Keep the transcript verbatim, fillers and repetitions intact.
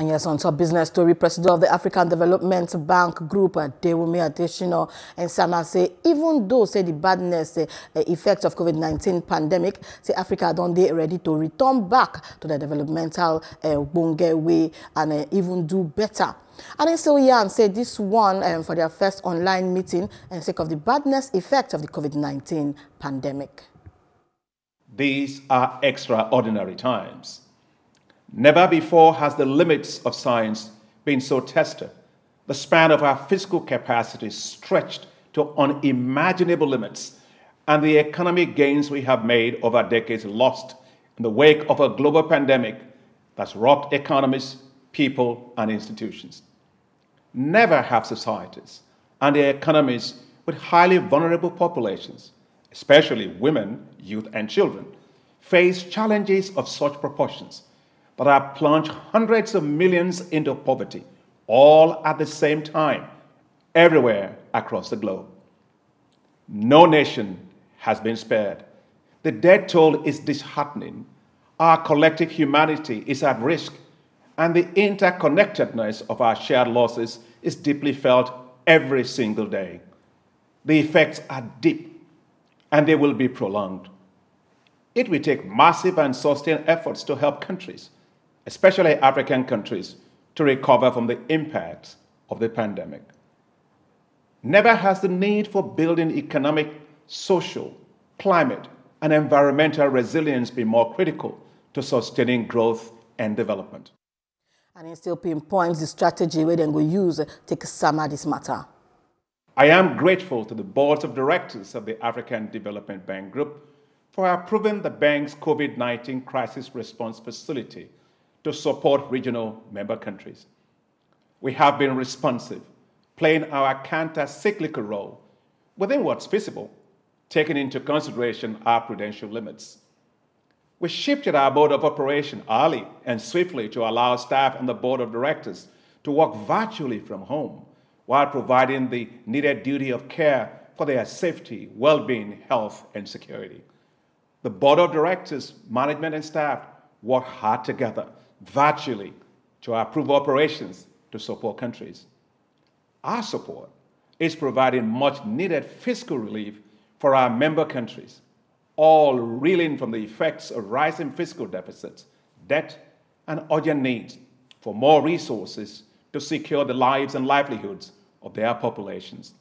And yes, on top business story, president of the African Development Bank Group, Akinwumi Adesina, and Sama say, even though say the badness, say, uh, effects of COVID nineteen pandemic, say Africa don't they ready to return back to the developmental uh, bonge way and uh, even do better. And then so yeah, and say this one um, for their first online meeting and sake of the badness effect of the COVID nineteen pandemic. These are extraordinary times. Never before has the limits of science been so tested, the span of our physical capacity stretched to unimaginable limits, and the economic gains we have made over decades lost in the wake of a global pandemic that's rocked economies, people, and institutions. Never have societies and their economies with highly vulnerable populations, especially women, youth, and children, faced challenges of such proportions that have plunged hundreds of millions into poverty, all at the same time, everywhere across the globe. No nation has been spared. The death toll is disheartening. Our collective humanity is at risk, and the interconnectedness of our shared losses is deeply felt every single day. The effects are deep, and they will be prolonged. It will take massive and sustained efforts to help countries, especially African countries, to recover from the impacts of the pandemic. Never has the need for building economic, social, climate, and environmental resilience been more critical to sustaining growth and development. And it still pinpoints the strategy where they go use take Sama this matter. I am grateful to the boards of directors of the African Development Bank Group for approving the bank's COVID nineteen crisis response facility to support regional member countries. We have been responsive, playing our counter-cyclical role within what's feasible, taking into consideration our prudential limits. We shifted our board of operation early and swiftly to allow staff and the board of directors to work virtually from home while providing the needed duty of care for their safety, well-being, health, and security. The board of directors, management, and staff worked hard together virtually to approve operations to support countries. Our support is providing much-needed fiscal relief for our member countries, all reeling from the effects of rising fiscal deficits, debt, and urgent needs for more resources to secure the lives and livelihoods of their populations.